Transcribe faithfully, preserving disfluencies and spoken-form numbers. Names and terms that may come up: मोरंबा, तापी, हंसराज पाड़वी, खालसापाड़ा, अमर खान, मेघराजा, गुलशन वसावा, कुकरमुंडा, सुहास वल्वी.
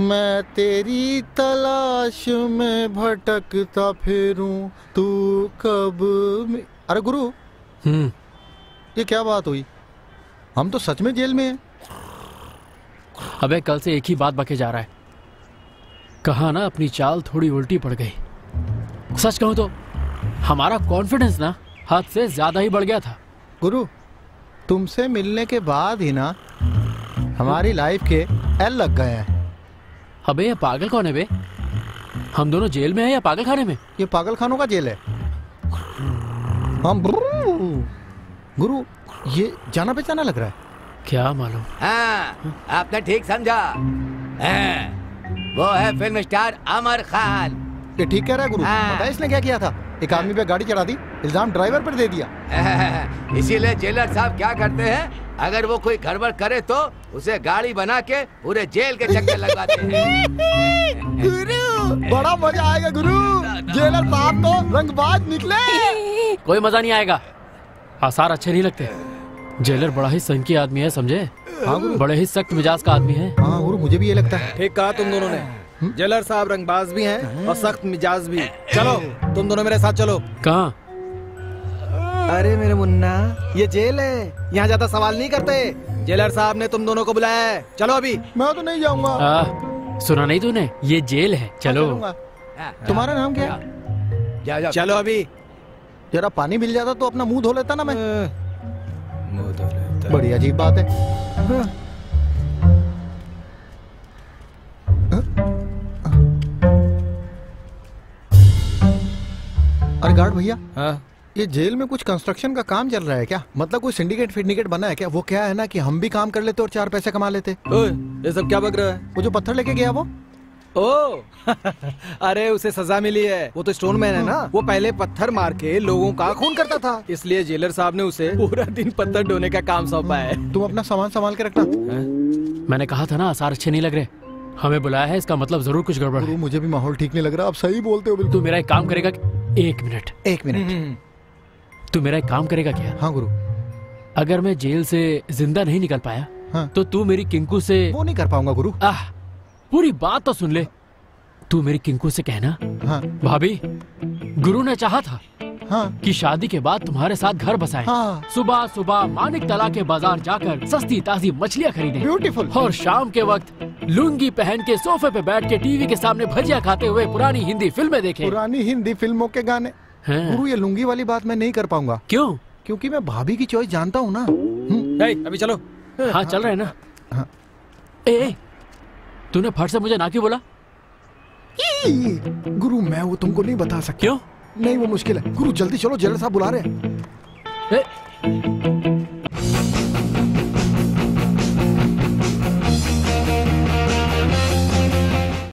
मैं तेरी तलाश में भटकता फिरूं, तू कब में... अरे गुरु, हम्म ये क्या बात हुई? हम तो सच में जेल में हैं। अबे कल से एक ही बात बके जा रहा है। कहा ना अपनी चाल थोड़ी उल्टी पड़ गई। सच कहूं तो हमारा कॉन्फिडेंस ना हद से ज्यादा ही बढ़ गया था। गुरु, तुमसे मिलने के बाद ही ना हमारी लाइफ के एल लग गए हैं। अबे ये पागल कौन है बे? हम दोनों जेल में हैं या पागल खाने में? ये पागल खानों का जेल है। हम गुरु, ये जाना पहचाना लग रहा है, क्या मालूम। हाँ, आपने ठीक समझा। हाँ, वो है फिल्म स्टार अमर खान। ये ठीक कह रहा है गुरु। हाँ, पता है इसने क्या किया था? एक आदमी पे गाड़ी चढ़ा दी, इल्जाम ड्राइवर पर दे दिया। हाँ, इसीलिए जेलर साहब क्या करते हैं, अगर वो कोई गड़बड़ करे तो उसे गाड़ी बना के पूरे जेल के चक्कर लगाते हैं। गुरु, बड़ा मजा आएगा गुरु। जेलर साहब तो रंगबाज निकले। कोई मजा नहीं आएगा, आसार अच्छे नहीं लगते। जेलर बड़ा ही संकी आदमी है, समझे? हाँ गुरु, बड़े ही सख्त मिजाज का आदमी है। हाँ गुरु, मुझे भी ये लगता है। ठीक कहा तुम दोनों ने। जेलर साहब रंगबाज भी हैं और सख्त मिजाज भी। चलो तुम दोनों मेरे साथ चलो। कहाँ? अरे मेरे मुन्ना, ये जेल है, यहाँ ज्यादा सवाल नहीं करते। जेलर साहब ने तुम दोनों को बुलाया है, चलो। अभी मैं तो नहीं जाऊँगा। सुना नहीं तूने, ये जेल है। चलो, तुम्हारा नाम क्या है? चलो अभी। जरा पानी मिल जाता तो अपना मुंह धो लेता ना मैं। मुंह धो लेता। बड़ी अजीब बात है। हाँ। अरे गार्ड भैया, हाँ? ये जेल में कुछ कंस्ट्रक्शन का काम चल रहा है क्या? मतलब कोई सिंडिकेट फिंडिकेट बना है क्या? वो क्या है ना कि हम भी काम कर लेते और चार पैसे कमा लेते। ओए, ये सब क्या बक रहा है? वो जो पत्थर लेके गया वो? ओ, अरे उसे सजा मिली है। वो तो स्टोन मैन है ना, वो पहले पत्थर मार के लोगों का खून करता था, इसलिए जेलर साहब ने उसे पूरा दिन पत्थर ढोने का काम सौंपा है। तुम अपना सामान संभाल के रखना। मैंने कहा था ना आसार अच्छे नहीं लग रहे। हमें बुलाया है, इसका मतलब जरूर कुछ गड़बड़ है। मुझे भी माहौल ठीक नहीं लग रहा। आप सही बोलते हो बिल्कुल। तू मेरा एक काम करेगा। एक मिनट, एक मिनट। तू मेरा एक काम करेगा क्या? हाँ गुरु। अगर मैं जेल से जिंदा नहीं निकल पाया, हाँ, तो तू मेरी किंकू से। वो नहीं कर पाऊंगा गुरु। आह, पूरी बात तो सुन ले। तू मेरी किंकू से कहना, हाँ, भाभी, गुरु ने चाहा था, हाँ, कि शादी के बाद तुम्हारे साथ घर बसाएं। हाँ। सुबह सुबह मानिक तला के बाजार जाकर सस्ती ताजी मछलियाँ खरीदें। ब्यूटीफुल। और शाम के वक्त लुंगी पहन के सोफे पे बैठ के टीवी के सामने भजिया खाते हुए पुरानी हिंदी फिल्में देखें। पुरानी हिंदी फिल्मों के गाने। हाँ। गुरु, ये लुंगी वाली बात मैं नहीं कर पाऊंगा। क्यों? क्योंकि मैं भाभी की चॉइस जानता हूँ ना। अभी चलो। हाँ, चल रहे ना। ए, तूने फट से मुझे ना क्यों बोला? गुरु, मैं वो तुमको नहीं बता सकता। क्यों? नहीं, वो मुश्किल है। गुरु जल्दी चलो, जेलर साहब बुला रहे हैं।